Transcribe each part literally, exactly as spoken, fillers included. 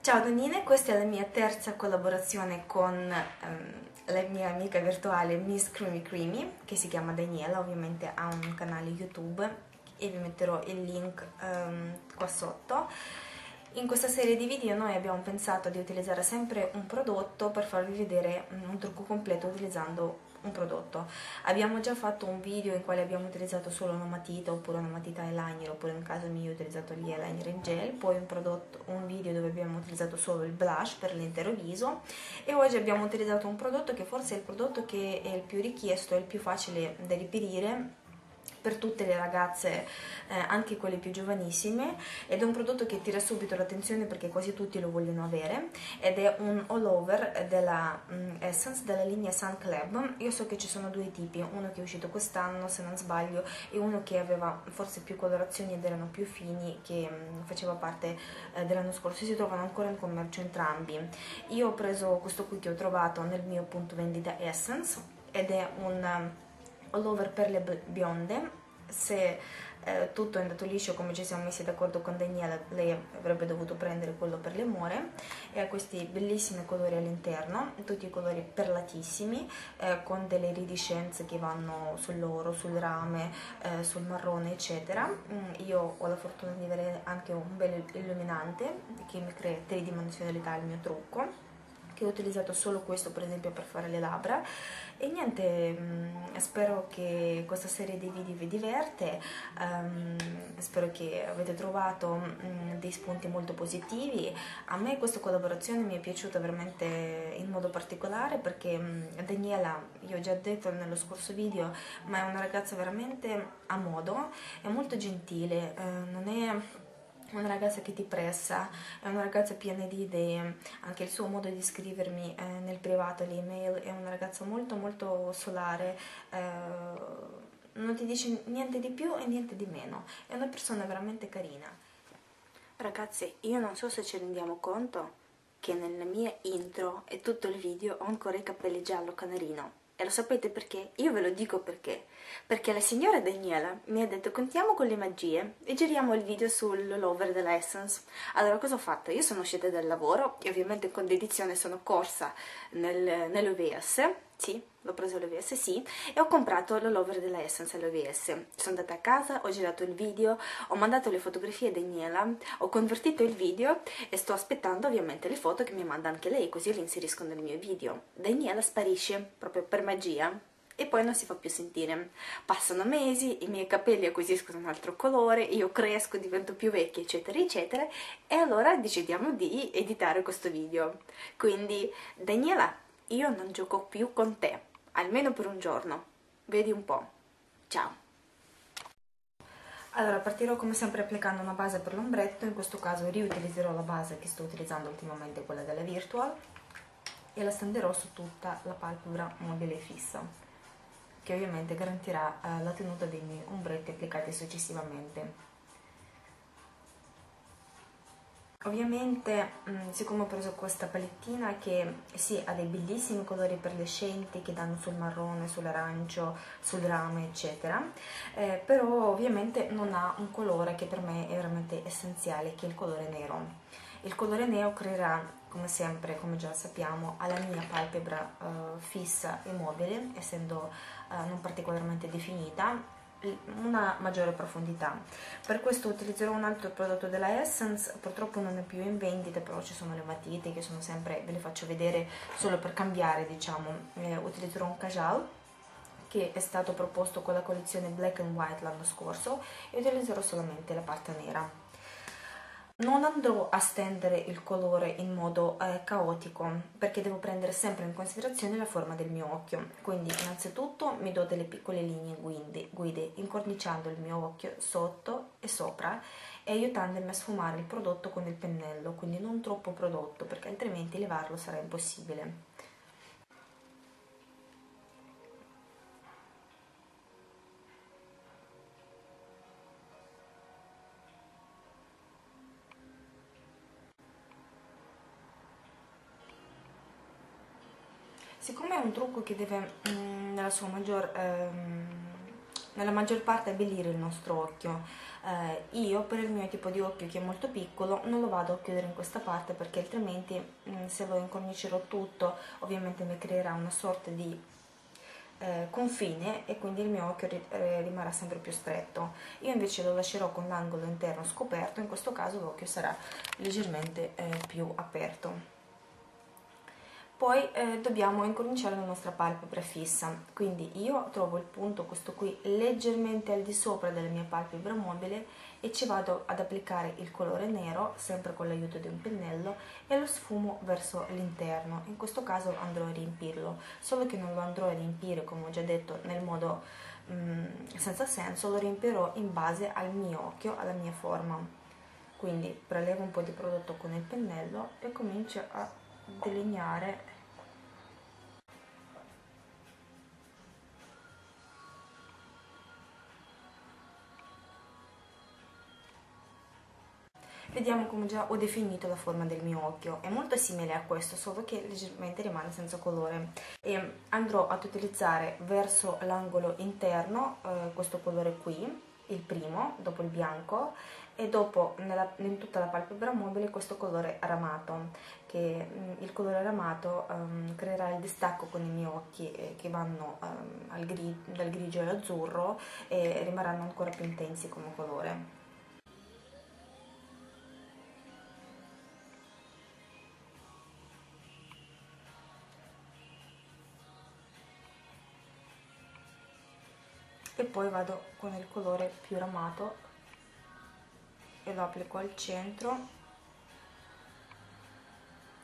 Ciao Donine, questa è la mia terza collaborazione con um, la mia amica virtuale Miss Creamy Creamy, che si chiama Daniela, ovviamente ha un canale YouTube e vi metterò il link um, qua sotto. In questa serie di video noi abbiamo pensato di utilizzare sempre un prodotto per farvi vedere un trucco completo utilizzando un prodotto. Abbiamo già fatto un video in quale abbiamo utilizzato solo una matita oppure una matita eyeliner, oppure in caso mio ho utilizzato gli eyeliner in gel, poi un, prodotto, un video dove abbiamo utilizzato solo il blush per l'intero viso, e oggi abbiamo utilizzato un prodotto che forse è il prodotto che è il più richiesto e il più facile da reperire per tutte le ragazze, eh, anche quelle più giovanissime, ed è un prodotto che tira subito l'attenzione perché quasi tutti lo vogliono avere, ed è un Allover della mm, Essence, della linea Sun Club. Io so che ci sono due tipi, uno che è uscito quest'anno se non sbaglio e uno che aveva forse più colorazioni ed erano più fini, che mm, faceva parte eh, dell'anno scorso. Si trovano ancora in commercio entrambi. Io ho preso questo qui che ho trovato nel mio punto vendita Essence, ed è un Allover per le bionde. Se eh, tutto è andato liscio come ci siamo messi d'accordo con Daniela, lei avrebbe dovuto prendere quello per le more, e ha questi bellissimi colori all'interno, tutti i colori perlatissimi, eh, con delle iridescenze che vanno sull'oro, sul rame, eh, sul marrone eccetera. Mm, io ho la fortuna di avere anche un bel illuminante che mi crea tridimensionalità al mio trucco, che ho utilizzato solo questo per esempio per fare le labbra. E niente, spero che questa serie di video vi diverte, um, spero che avete trovato um, dei spunti molto positivi. A me questa collaborazione mi è piaciuta veramente in modo particolare perché um, Daniela, io ho già detto nello scorso video, ma è una ragazza veramente a modo, è molto gentile, uh, non è una ragazza che ti pressa, è una ragazza piena di idee. Anche il suo modo di scrivermi eh, nel privato, l'email, è una ragazza molto molto solare, eh, non ti dice niente di più e niente di meno, è una persona veramente carina. Ragazzi, io non so se ci rendiamo conto che nella mia intro e tutto il video ho ancora i capelli giallo canarino. E lo sapete perché? Io ve lo dico perché. Perché la signora Daniela mi ha detto contiamo con le magie e giriamo il video sull'Allover della Essence. Allora cosa ho fatto? Io sono uscita dal lavoro e ovviamente con dedizione sono corsa nel, nell'O V S, sì, l'ho preso l'O V S, sì, e ho comprato l'Allover della Essence all'O V S. Sono andata a casa, ho girato il video, ho mandato le fotografie a Daniela, ho convertito il video e sto aspettando ovviamente le foto che mi manda anche lei, così le inserisco nel mio video. Daniela sparisce, proprio per magia, e poi non si fa più sentire. Passano mesi, i miei capelli acquisiscono un altro colore, io cresco, divento più vecchia, eccetera, eccetera, e allora decidiamo di editare questo video. Quindi, Daniela, io non gioco più con te, almeno per un giorno. Vedi un po'. Ciao! Allora, partirò come sempre applicando una base per l'ombretto. In questo caso riutilizzerò la base che sto utilizzando ultimamente, quella della Virtual, e la stenderò su tutta la palpebra mobile e fissa, che ovviamente garantirà eh, la tenuta dei miei ombretti applicati successivamente. Ovviamente, mh, siccome ho preso questa palettina che sì, ha dei bellissimi colori perlescenti che danno sul marrone, sull'arancio, sul rame eccetera, eh, però ovviamente non ha un colore che per me è veramente essenziale, che è il colore nero. Il colore nero creerà, come sempre, come già sappiamo, alla mia palpebra eh, fissa e mobile, essendo eh, non particolarmente definita, una maggiore profondità. Per questo utilizzerò un altro prodotto della Essence, purtroppo non è più in vendita, però ci sono le matite che sono sempre, ve le faccio vedere solo per cambiare, diciamo. Eh, utilizzerò un Cajal che è stato proposto con la collezione Black and White l'anno scorso, e utilizzerò solamente la parte nera. Non andrò a stendere il colore in modo eh, caotico, perché devo prendere sempre in considerazione la forma del mio occhio. Quindi innanzitutto mi do delle piccole linee guide, guide incorniciando il mio occhio sotto e sopra, e aiutandomi a sfumare il prodotto con il pennello, quindi non troppo prodotto perché altrimenti levarlo sarà impossibile. Siccome è un trucco che deve, mh, nella sua maggior ehm, nella maggior parte abbellire il nostro occhio. Eh, io per il mio tipo di occhio, che è molto piccolo, non lo vado a chiudere in questa parte, perché altrimenti mh, se lo incornicerò tutto ovviamente mi creerà una sorta di eh, confine e quindi il mio occhio ri rimarrà sempre più stretto. Io invece lo lascerò con l'angolo interno scoperto, in questo caso l'occhio sarà leggermente eh, più aperto. Poi eh, dobbiamo incorniciare la nostra palpebra fissa, quindi io trovo il punto, questo qui, leggermente al di sopra della mia palpebra mobile, e ci vado ad applicare il colore nero, sempre con l'aiuto di un pennello, e lo sfumo verso l'interno. In questo caso andrò a riempirlo, solo che non lo andrò a riempire, come ho già detto, nel modo mh, senza senso, lo riempirò in base al mio occhio, alla mia forma. Quindi prelevo un po' di prodotto con il pennello e comincio a delineare . Vediamo come già ho definito la forma del mio occhio. È molto simile a questo, solo che leggermente rimane senza colore, e andrò ad utilizzare verso l'angolo interno eh, questo colore qui, il primo, dopo il bianco, e dopo nella, in tutta la palpebra mobile questo colore ramato, che mh, il colore ramato um, creerà il distacco con i miei occhi eh, che vanno um, al gri dal grigio all'azzurro e rimarranno ancora più intensi come colore. E poi vado con il colore più ramato e lo applico al centro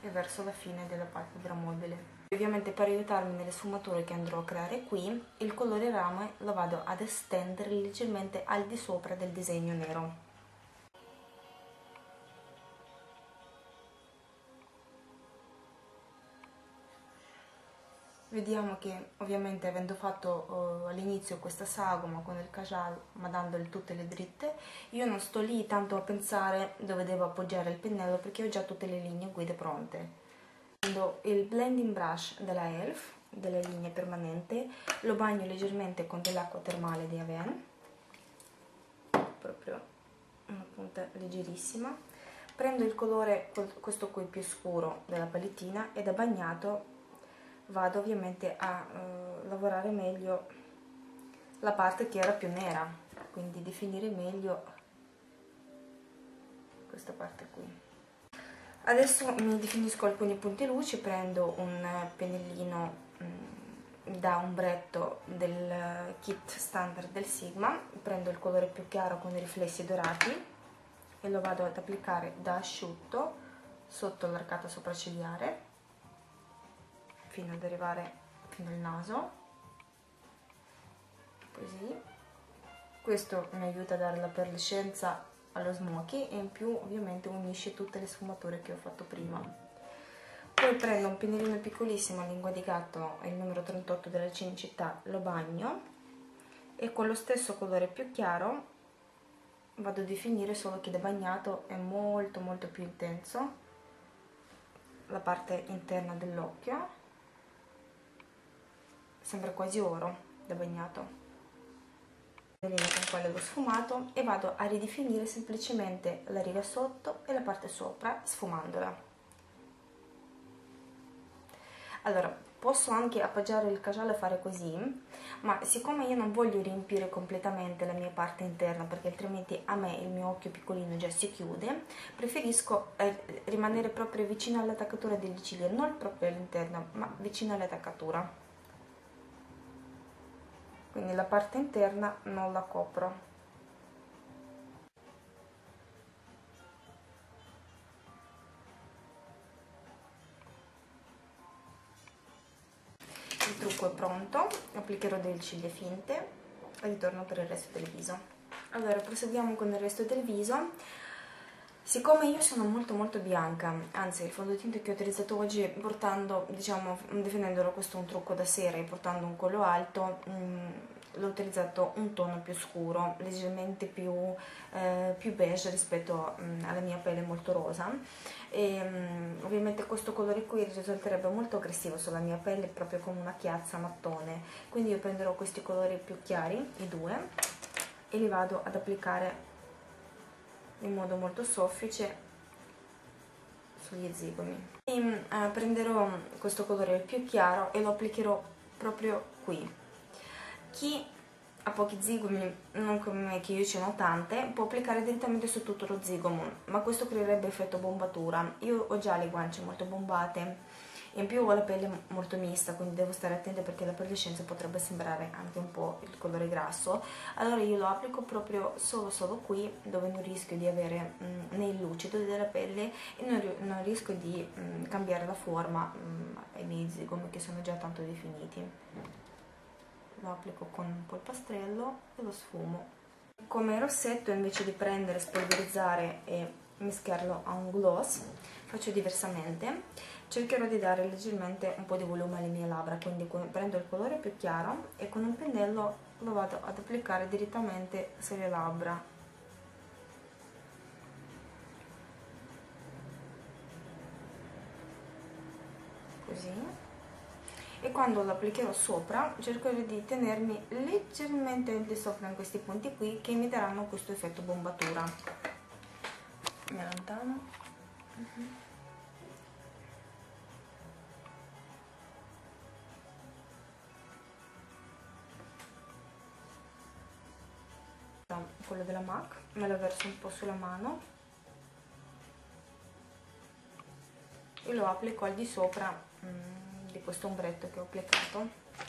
e verso la fine della palpebra mobile. Ovviamente, per aiutarmi nelle sfumature che andrò a creare qui, il colore rame lo vado ad estendere leggermente al di sopra del disegno nero. Vediamo che, ovviamente, avendo fatto uh, all'inizio questa sagoma con il Cajal, ma dandole tutte le dritte, io non sto lì tanto a pensare dove devo appoggiare il pennello, perché ho già tutte le linee guida pronte. Prendo il blending brush della E L F, della linea permanente, lo bagno leggermente con dell'acqua termale di Aven, proprio una punta leggerissima. Prendo il colore, questo qui più scuro, della palettina, e da bagnato vado ovviamente a eh, lavorare meglio la parte che era più nera, quindi definire meglio questa parte qui. Adesso mi definisco alcuni punti luci, prendo un pennellino mh, da ombretto del kit standard del Sigma, prendo il colore più chiaro con i riflessi dorati e lo vado ad applicare da asciutto sotto l'arcata sopraccigliare, fino ad arrivare fino al naso, così. Questo mi aiuta a dare la perlescenza allo smoky e in più ovviamente unisce tutte le sfumature che ho fatto prima. Poi prendo un pennellino piccolissimo a lingua di gatto, il numero trentotto della Cinecittà, lo bagno e con lo stesso colore più chiaro vado a definire, solo che da bagnato è molto molto più intenso, la parte interna dell'occhio. Sembra quasi oro da bagnato. Con quello l'ho sfumato e vado a ridefinire semplicemente la riga sotto e la parte sopra sfumandola. Allora, posso anche appoggiare il Cajal e fare così, ma siccome io non voglio riempire completamente la mia parte interna, perché altrimenti a me il mio occhio piccolino già si chiude, preferisco eh, rimanere proprio vicino all'attaccatura delle ciglia, non proprio all'interno, ma vicino all'attaccatura. Quindi la parte interna non la copro. Il trucco è pronto, applicherò delle ciglia finte e ritorno per il resto del viso. Allora, proseguiamo con il resto del viso. Siccome io sono molto molto bianca, anzi il fondotinta che ho utilizzato oggi, portando, diciamo, definendolo questo un trucco da sera e portando un collo alto, mh, l'ho utilizzato un tono più scuro, leggermente più, eh, più beige rispetto mh, alla mia pelle molto rosa, e mh, ovviamente questo colore qui risulterebbe molto aggressivo sulla mia pelle, proprio come una chiazza mattone, quindi io prenderò questi colori più chiari, i due, e li vado ad applicare in modo molto soffice sugli zigomi. E, eh, prenderò questo colore più chiaro e lo applicherò proprio qui. Chi ha pochi zigomi, non come che io ce n'ho tante, può applicare direttamente su tutto lo zigomo, ma questo creerebbe effetto bombatura. Io ho già le guance molto bombate, in più ho la pelle molto mista, quindi devo stare attenta perché la pallescenza potrebbe sembrare anche un po' il colore grasso. Allora io lo applico proprio solo solo qui, dove non rischio di avere mh, né il lucido della pelle e non, non rischio di mh, cambiare la forma mh, ai miei zigomi, che sono già tanto definiti. Lo applico con un po' il polpastrello e lo sfumo. Come rossetto, invece di prendere, spolverizzare e mischiarlo a un gloss, faccio diversamente. Cercherò di dare leggermente un po' di volume alle mie labbra, quindi prendo il colore più chiaro e con un pennello lo vado ad applicare direttamente sulle labbra. Così. E quando lo applicherò sopra cercherò di tenermi leggermente al di sopra in questi punti qui, che mi daranno questo effetto bombatura. Mi allontano. Uh-huh. Quello della M A C me lo verso un po' sulla mano e lo applico al di sopra questo ombretto che ho applicato.